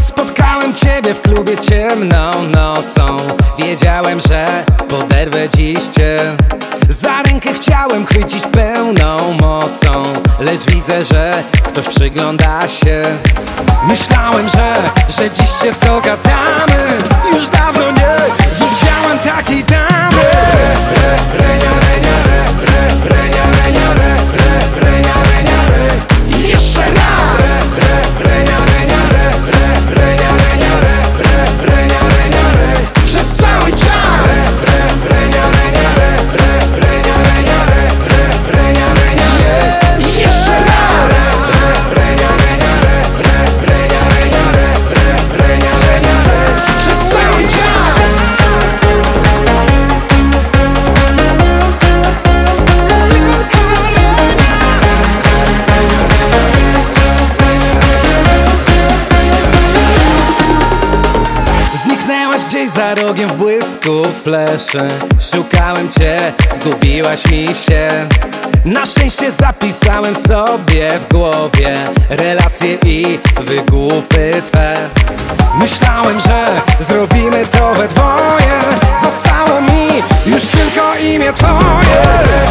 Spotkałem ciebie w klubie ciemną nocą. Wiedziałem, że poderwę dziś cię. Za rękę chciałem chwycić pełną mocą, lecz widzę, że ktoś przygląda się. Myślałem, że dziś się dogadamy. Już dawno nie widziałem takiej damy. Renia, Renia, Renia, Renia, Renia, Renia, Renia. Jeszcze raz. Renia, Renia, Renia, Renia, Renia, Renia, przez cały czas. Renia, Renia, Renia, Renia, Renia, Renia. Jeszcze raz. Renia, Renia, Renia, Renia, Renia, przez cały czas. Zniknęłaś gdzieś za rogiem w błysku fleszy. Szukałem cię, zgubiłaś mi się. Na szczęście zapisałem sobie w głowie relacje i wygłupy twe. Myślałem, że zrobimy to we dwoje. Zostało mi już tylko imię twoje.